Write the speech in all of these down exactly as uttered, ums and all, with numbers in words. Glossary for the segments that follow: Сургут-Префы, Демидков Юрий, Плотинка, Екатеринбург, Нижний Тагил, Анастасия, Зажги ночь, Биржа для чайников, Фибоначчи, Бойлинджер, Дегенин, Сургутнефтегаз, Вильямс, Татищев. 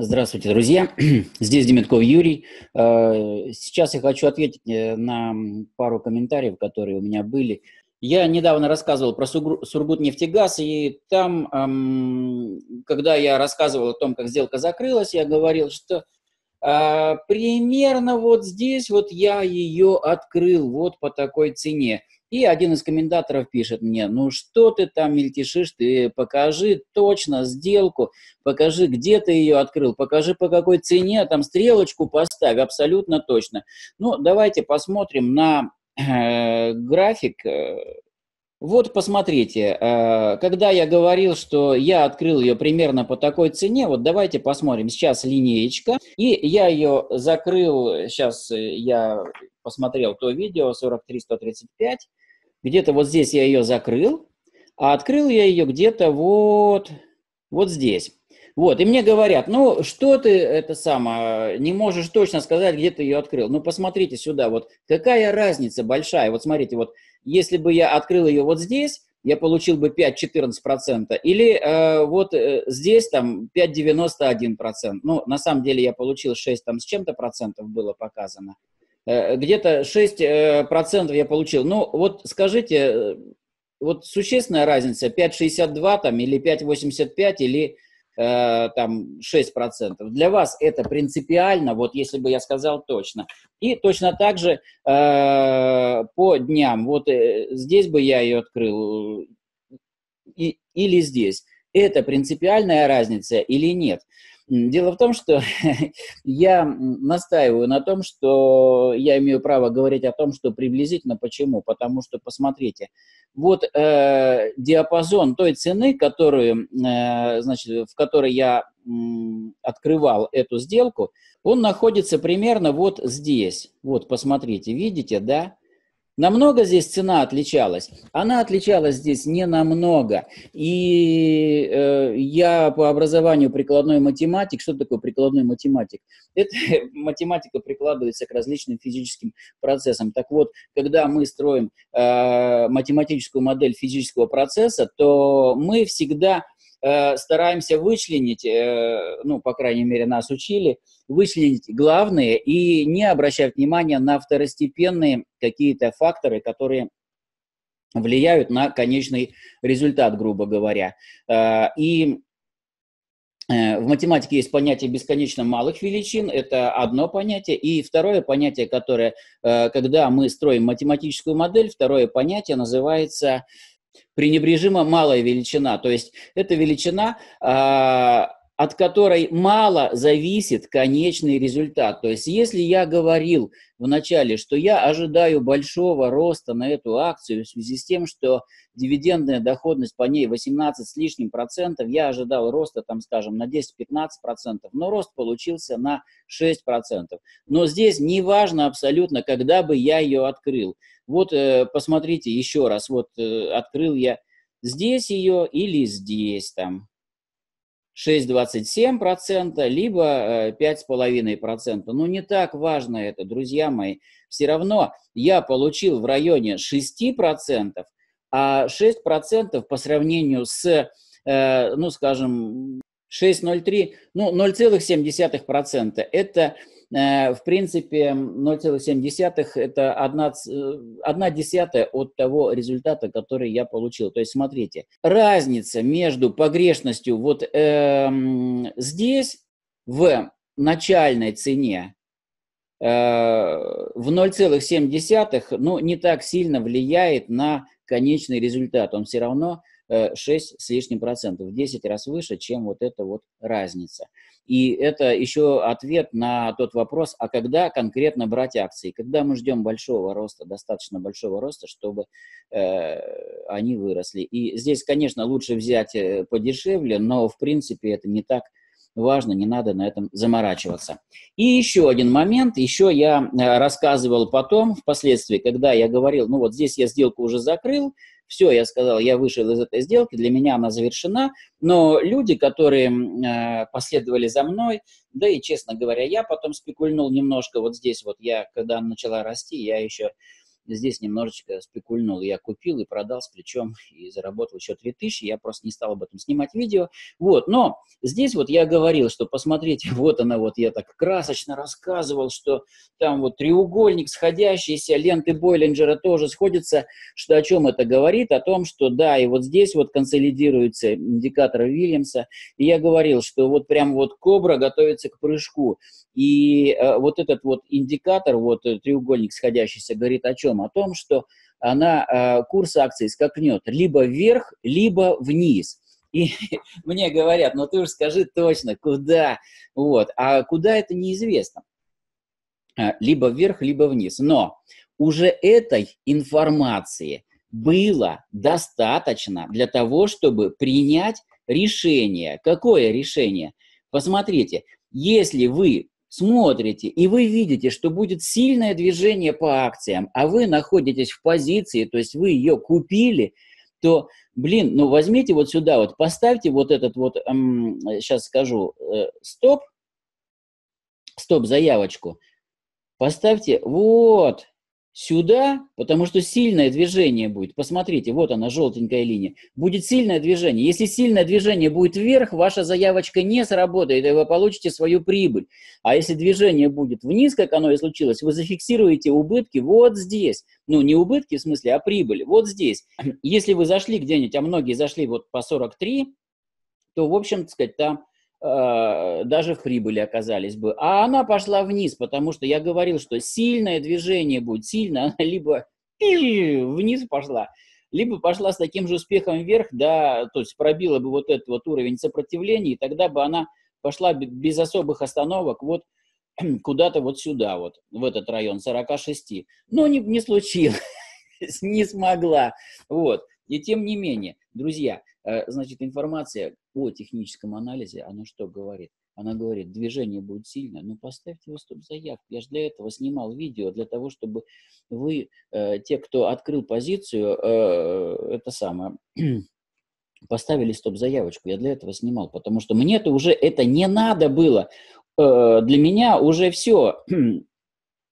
Здравствуйте, друзья. Здесь Демидков Юрий. Сейчас я хочу ответить на пару комментариев, которые у меня были. Я недавно рассказывал про Сургутнефтегаз, и там, когда я рассказывал о том, как сделка закрылась, я говорил, что примерно вот здесь вот я ее открыл вот по такой цене. И один из комментаторов пишет мне: ну что ты там мельтешишь, ты покажи точно сделку, покажи, где ты ее открыл, покажи по какой цене, там стрелочку поставь, абсолютно точно. Ну, давайте посмотрим на э, график. Вот посмотрите, э, когда я говорил, что я открыл ее примерно по такой цене, вот давайте посмотрим, сейчас линеечка, и я ее закрыл, сейчас я посмотрел то видео сорок три сто тридцать пять, где-то вот здесь я ее закрыл, а открыл я ее где-то вот, вот здесь. Вот, и мне говорят, ну, что ты, это самое, не можешь точно сказать, где ты ее открыл. Ну, посмотрите сюда, вот, какая разница большая. Вот, смотрите, вот, если бы я открыл ее вот здесь, я получил бы пять целых четырнадцать сотых процента, или э, вот э, здесь там пять целых девяносто один сотых процента. Ну, на самом деле я получил шесть там с чем-то процентов было показано. Где-то шесть процентов я получил. Ну, вот скажите, вот существенная разница пять целых шестьдесят два сотых там, или пять целых восемьдесят пять сотых или э, там шесть процентов. Для вас это принципиально, вот если бы я сказал точно. И точно так же э, по дням. Вот э, здесь бы я ее открыл и, или здесь. Это принципиальная разница или нет? Дело в том, что я настаиваю на том, что я имею право говорить о том, что приблизительно почему. Потому что, посмотрите, вот э, диапазон той цены, которую, э, значит, в которой я э, открывал эту сделку, он находится примерно вот здесь. Вот, посмотрите, видите, да? Намного здесь цена отличалась? Она отличалась здесь не намного. И э, я по образованию прикладной математик. Что такое прикладной математик? Это математика прикладывается к различным физическим процессам. Так вот, когда мы строим э, математическую модель физического процесса, то мы всегда э, стараемся вычленить, э, ну, по крайней мере, нас учили, вычленить главные и не обращать внимания на второстепенные какие-то факторы, которые влияют на конечный результат, грубо говоря. И в математике есть понятие бесконечно малых величин, это одно понятие. И второе понятие, которое, когда мы строим математическую модель, второе понятие называется пренебрежимо малая величина. То есть это величина, от которой мало зависит конечный результат. То есть если я говорил вначале, что я ожидаю большого роста на эту акцию в связи с тем, что дивидендная доходность по ней восемнадцать с лишним процентов, я ожидал роста, там, скажем, на десять-пятнадцать процентов, но рост получился на шесть процентов. Но здесь не важно абсолютно, когда бы я ее открыл. Вот э, посмотрите еще раз, вот э, открыл я здесь ее или здесь там. шесть целых двадцать семь сотых процента, либо пять целых пять десятых процента. Ну, не так важно это, друзья мои. Все равно я получил в районе шести процентов, а шесть процентов по сравнению с, э, ну, скажем, шесть целых ноль три сотых, ну, ноль целых семь десятых процента. Это, э, в принципе, ноль целых семь десятых это одна десятая от того результата, который я получил. То есть, смотрите, разница между погрешностью вот э, здесь в начальной цене э, в ноль целых семь десятых, ну, не так сильно влияет на конечный результат. Он все равно шесть с лишним процентов, в десять раз выше, чем вот эта вот разница. И это еще ответ на тот вопрос, а когда конкретно брать акции? Когда мы ждем большого роста, достаточно большого роста, чтобы э, они выросли. И здесь, конечно, лучше взять подешевле, но, в принципе, это не так важно, не надо на этом заморачиваться. И еще один момент, еще я рассказывал потом, впоследствии, когда я говорил, ну вот здесь я сделку уже закрыл, все, я сказал, я вышел из этой сделки, для меня она завершена, но люди, которые э, последовали за мной, да и, честно говоря, я потом спекульнул немножко, вот здесь вот я, когда она начала расти, я еще здесь немножечко спекульнул, я купил и продал с плечом и заработал еще три тысячи, я просто не стал об этом снимать видео, вот, но здесь вот я говорил, что посмотрите, вот она, вот я так красочно рассказывал, что там вот треугольник сходящийся, ленты Бойлинджера тоже сходятся, что о чем это говорит, о том, что да, и вот здесь вот консолидируется индикатор Вильямса, и я говорил, что вот прям вот кобра готовится к прыжку, и э, вот этот вот индикатор, вот треугольник сходящийся, говорит о чем? О том, что она, э, курс акций скакнет либо вверх, либо вниз. И мне говорят, ну ты уж скажи точно, куда. Вот. А куда это неизвестно. Либо вверх, либо вниз. Но уже этой информации было достаточно для того, чтобы принять решение. Какое решение? Посмотрите, если вы смотрите, и вы видите, что будет сильное движение по акциям, а вы находитесь в позиции, то есть вы ее купили, то, блин, ну возьмите вот сюда, вот поставьте вот этот вот, эм, сейчас скажу, э, стоп, стоп-заявочку, поставьте вот сюда, потому что сильное движение будет, посмотрите, вот она, желтенькая линия, будет сильное движение. Если сильное движение будет вверх, ваша заявочка не сработает, и вы получите свою прибыль. А если движение будет вниз, как оно и случилось, вы зафиксируете убытки вот здесь. Ну, не убытки в смысле, а прибыль вот здесь. Если вы зашли где-нибудь, а многие зашли вот по сорок три, то, в общем, так сказать, там даже в прибыли оказались бы. А она пошла вниз, потому что я говорил, что сильное движение будет, сильно она либо вниз пошла, либо пошла с таким же успехом вверх, да, то есть пробила бы вот этот вот уровень сопротивления, и тогда бы она пошла без особых остановок вот куда-то вот сюда, вот в этот район сорок шесть. Но не, не случилось, не смогла. Вот. И тем не менее, друзья, значит, информация о техническом анализе, она что говорит? Она говорит, движение будет сильное, ну поставьте вы стоп-заявку. Я же для этого снимал видео, для того, чтобы вы, э, те, кто открыл позицию, э, это самое, поставили стоп-заявочку. Я для этого снимал, потому что мне-то уже это не надо было. Э, для меня уже все.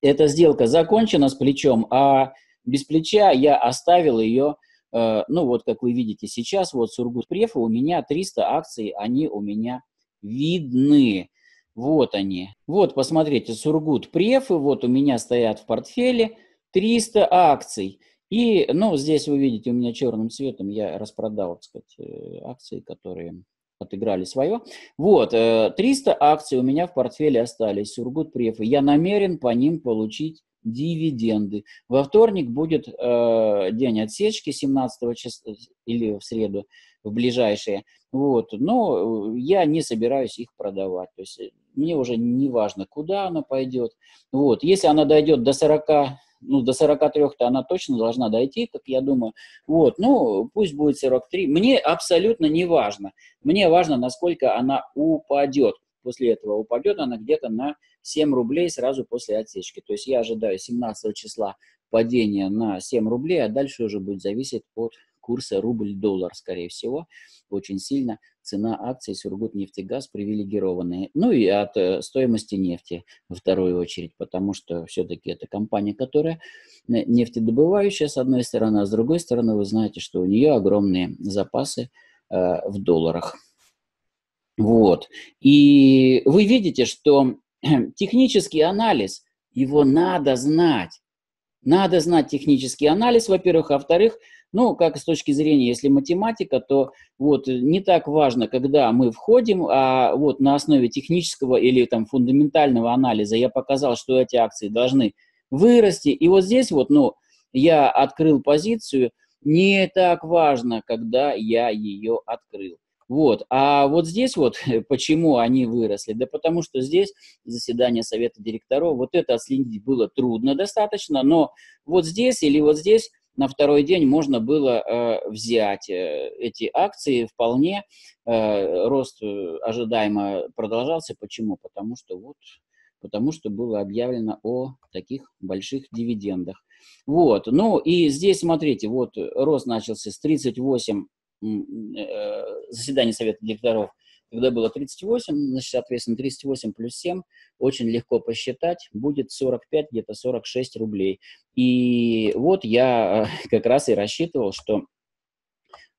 Эта сделка закончена с плечом, а без плеча я оставил ее. Ну вот, как вы видите сейчас, вот Сургут-Префы, у меня триста акций, они у меня видны. Вот они. Вот, посмотрите, Сургут-Префы, вот у меня стоят в портфеле триста акций. И, ну, здесь вы видите, у меня черным цветом я распродал, так сказать, акции, которые отыграли свое. Вот, триста акций у меня в портфеле остались, Сургут-Префы. Я намерен по ним получить дивиденды. Во вторник будет э, день отсечки семнадцатого числа или в среду, в ближайшие. Вот. Но я не собираюсь их продавать. То есть мне уже не важно, куда она пойдет. Вот. Если она дойдет до сорока, ну, до сорока трёх-то она точно должна дойти, как я думаю. Вот. Ну, пусть будет сорок три. Мне абсолютно не важно. Мне важно, насколько она упадет. После этого упадет она где-то на семь рублей сразу после отсечки. То есть я ожидаю семнадцатого числа падения на семь рублей, а дальше уже будет зависеть от курса рубль-доллар, скорее всего. Очень сильно цена акций Сургутнефтегаз привилегированные. Ну и от э, стоимости нефти во вторую очередь, потому что все-таки это компания, которая нефтедобывающая, с одной стороны, а с другой стороны вы знаете, что у нее огромные запасы э, в долларах. Вот. И вы видите, что технический анализ, его надо знать. Надо знать технический анализ, во-первых, а во-вторых, ну, как с точки зрения, если математика, то вот не так важно, когда мы входим, а вот на основе технического или там фундаментального анализа я показал, что эти акции должны вырасти. И вот здесь вот, ну, я открыл позицию, не так важно, когда я ее открыл. Вот. А вот здесь вот, почему они выросли? Да потому что здесь заседание совета директоров, вот это отследить было трудно достаточно, но вот здесь или вот здесь на второй день можно было э, взять э, эти акции вполне. Э, рост ожидаемо продолжался. Почему? Потому что вот, потому что было объявлено о таких больших дивидендах. Вот. Ну и здесь, смотрите, вот рост начался с тридцати восьми э, заседаний Совета директоров, когда было тридцать восемь, значит, соответственно, тридцать восемь плюс семь, очень легко посчитать, будет сорок пять, где-то сорок шесть рублей. И вот я как раз и рассчитывал, что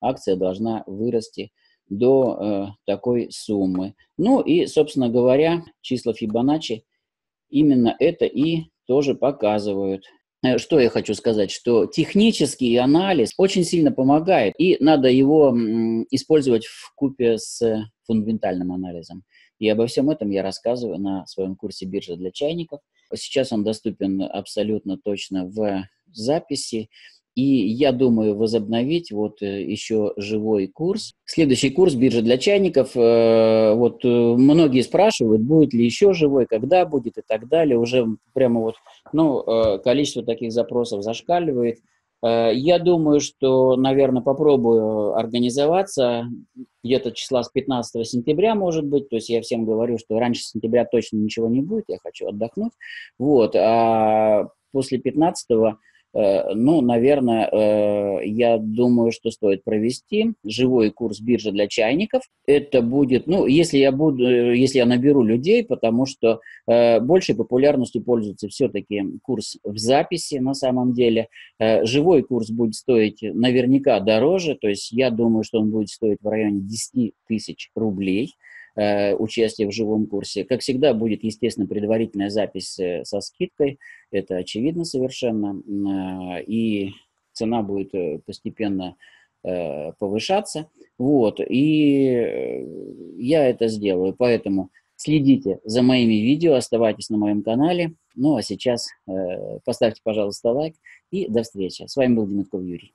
акция должна вырасти до э, такой суммы. Ну и, собственно говоря, числа Фибоначчи именно это и тоже показывают. Что я хочу сказать, что технический анализ очень сильно помогает, и надо его использовать вкупе с фундаментальным анализом. И обо всем этом я рассказываю на своем курсе «Биржа для чайников». Сейчас он доступен абсолютно точно в записи, и я думаю возобновить вот еще живой курс. Следующий курс «Биржа для чайников». Вот многие спрашивают, будет ли еще живой, когда будет и так далее. Уже прямо вот... Ну, количество таких запросов зашкаливает. Я думаю, что, наверное, попробую организоваться где-то числа с пятнадцатого сентября, может быть. То есть я всем говорю, что раньше сентября точно ничего не будет, я хочу отдохнуть. Вот. А после пятнадцатого, ну, наверное, я думаю, что стоит провести живой курс «Биржи для чайников». Это будет, ну, если я буду, если я наберу людей, потому что э, большей популярностью пользуется все-таки курс в записи на самом деле. Э, живой курс будет стоить наверняка дороже, то есть я думаю, что он будет стоить в районе десяти тысяч рублей. Участие в живом курсе. Как всегда, будет, естественно, предварительная запись со скидкой, это очевидно совершенно, и цена будет постепенно повышаться. Вот, и я это сделаю, поэтому следите за моими видео, оставайтесь на моем канале. Ну, а сейчас поставьте, пожалуйста, лайк и до встречи. С вами был Демидков Юрий.